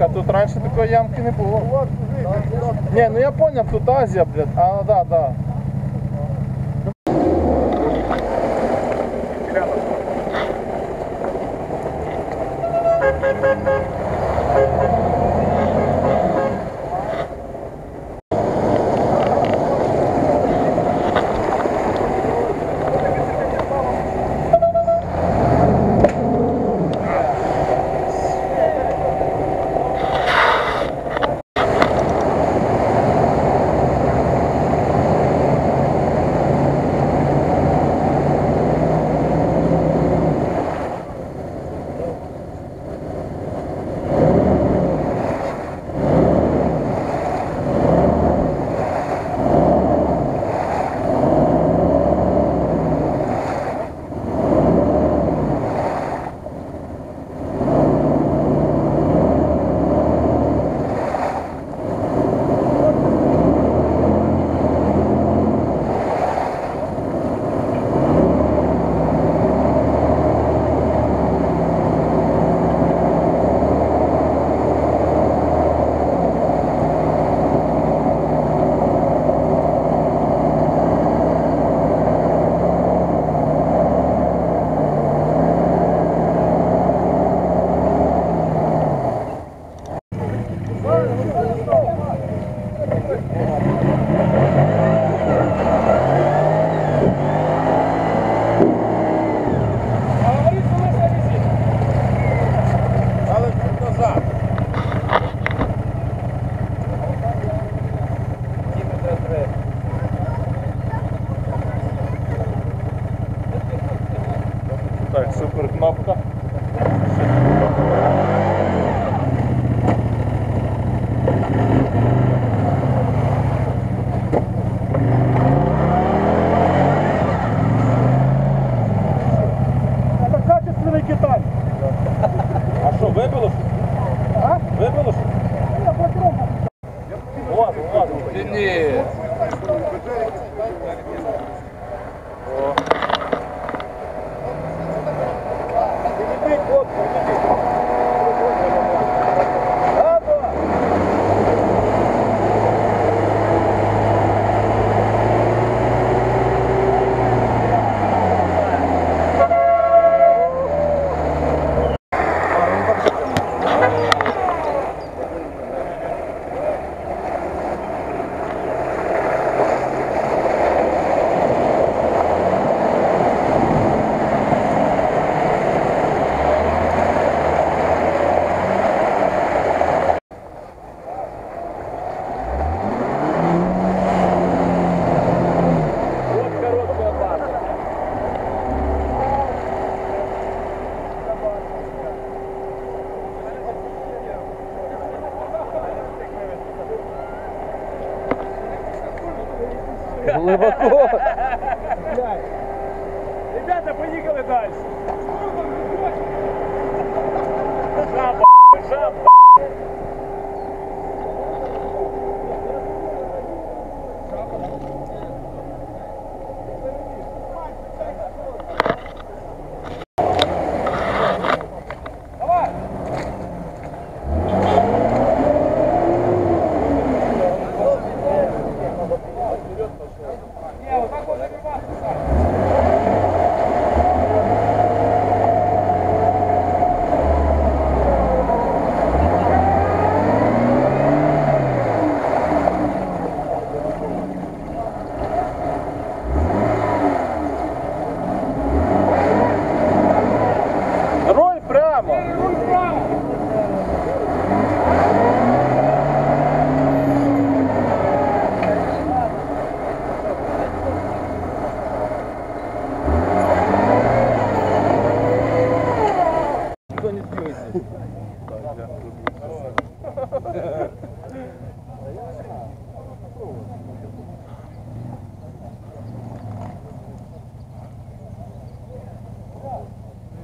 ямка, тут раньше такой ямки не было. Не, ну я понял, тут Азия, блядь. А, да, да. Глубоко. Ребята, поехали дальше. Жаба, жаба.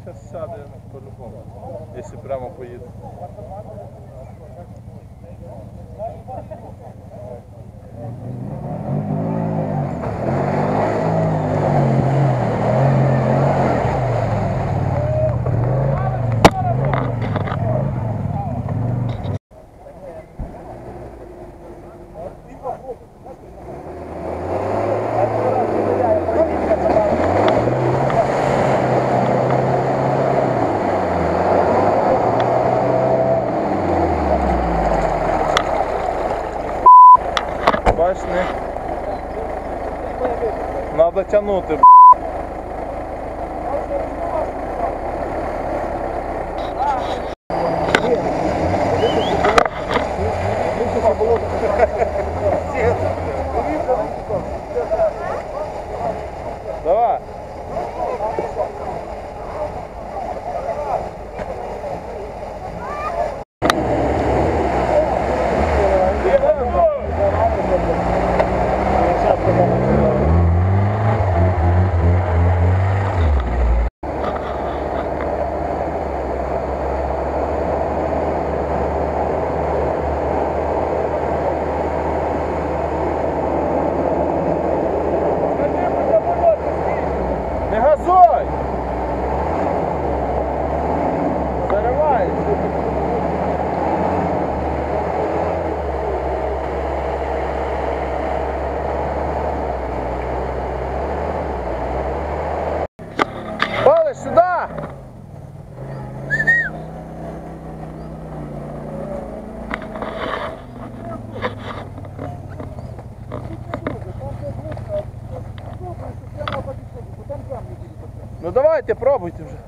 Сейчас сяду по-любому, если прямо поеду. тягнути, б***. Давай. Сюда! Ну давайте, пробуйте уже.